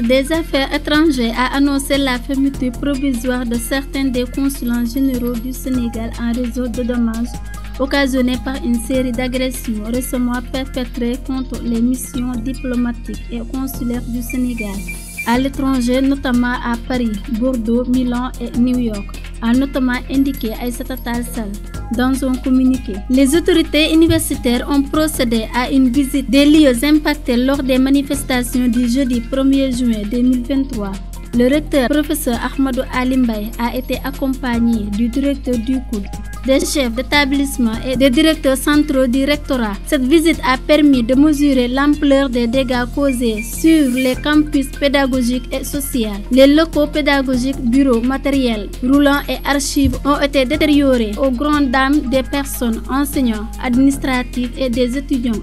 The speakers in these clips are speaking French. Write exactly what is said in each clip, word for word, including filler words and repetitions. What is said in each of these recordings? ministre des Affaires étrangères a annoncé la fermeture provisoire de certains des consulats généraux du Sénégal en raison de dommages occasionnés par une série d'agressions récemment perpétrées contre les missions diplomatiques et consulaires du Sénégal à l'étranger, notamment à Paris, Bordeaux, Milan et New York, a notamment indiqué Aïssatou Tall dans un communiqué. Les autorités universitaires ont procédé à une visite des lieux impactés lors des manifestations du jeudi premier juin deux mille vingt-trois. Le recteur professeur Ahmadou Alimbay a été accompagné du directeur du C U L T, des chefs d'établissement et des directeurs centraux du rectorat. Cette visite a permis de mesurer l'ampleur des dégâts causés sur les campus pédagogiques et sociaux. Les locaux pédagogiques, bureaux, matériels, roulants et archives ont été détériorés aux grandes dames des personnes, enseignants, administratifs et des étudiants.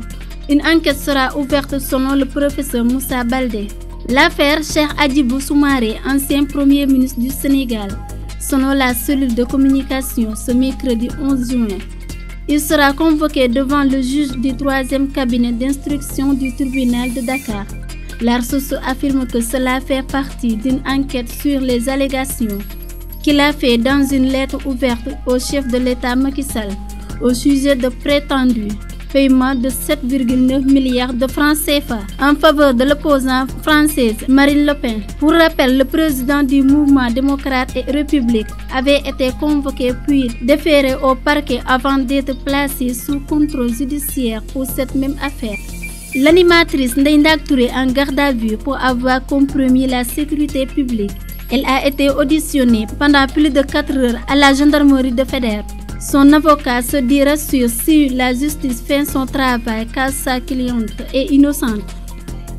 Une enquête sera ouverte selon le professeur Moussa Baldé. L'affaire Cheikh Hadjibou Soumaré, ancien premier ministre du Sénégal, selon la cellule de communication ce mercredi onze juin. Il sera convoqué devant le juge du troisième cabinet d'instruction du tribunal de Dakar. La source affirme que cela fait partie d'une enquête sur les allégations qu'il a fait dans une lettre ouverte au chef de l'État Macky Sall au sujet de prétendus paiement de sept virgule neuf milliards de francs C F A en faveur de l'opposante française Marine Le Pen. Pour rappel, le président du mouvement démocrate et république avait été convoqué puis déféré au parquet avant d'être placé sous contrôle judiciaire pour cette même affaire. L'animatrice Ndeye Ndack en garde à vue pour avoir compromis la sécurité publique. Elle a été auditionnée pendant plus de quatre heures à la gendarmerie de F E D E R. Son avocat se dit rassuré si la justice fait son travail car sa cliente est innocente.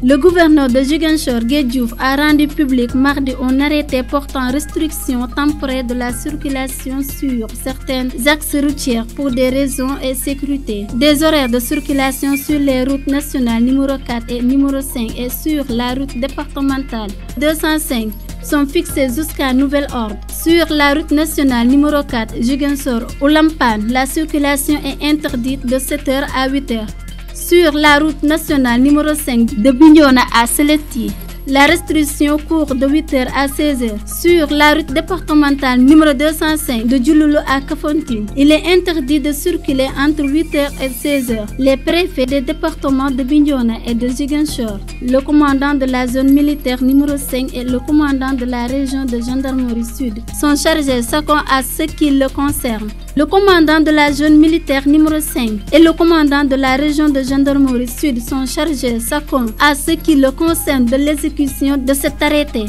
Le gouverneur de Jugensor, Guedjouf, a rendu public mardi un arrêté portant restriction temporaire de la circulation sur certains axes routiers pour des raisons de sécurité. Des horaires de circulation sur les routes nationales numéro quatre et numéro cinq et sur la route départementale deux cent cinq sont fixés jusqu'à nouvel ordre. Sur la route nationale numéro quatre, Jugensor-Olampan, la circulation est interdite de sept heures à huit heures. Sur la route nationale numéro cinq, de Bignona à Seleti, la restriction court de huit heures à seize heures. Sur la route départementale numéro deux cent cinq, de Djululu à Kafonkin, il est interdit de circuler entre huit heures et seize heures. Les préfets des départements de Bignona et de Ziguinchor, le commandant de la zone militaire numéro cinq et le commandant de la région de gendarmerie sud sont chargés chacun à ce qui le concerne. Le commandant de la zone militaire numéro cinq et le commandant de la région de gendarmerie sud sont chargés chacun à ce qui le concerne de l'exécution de cet arrêté.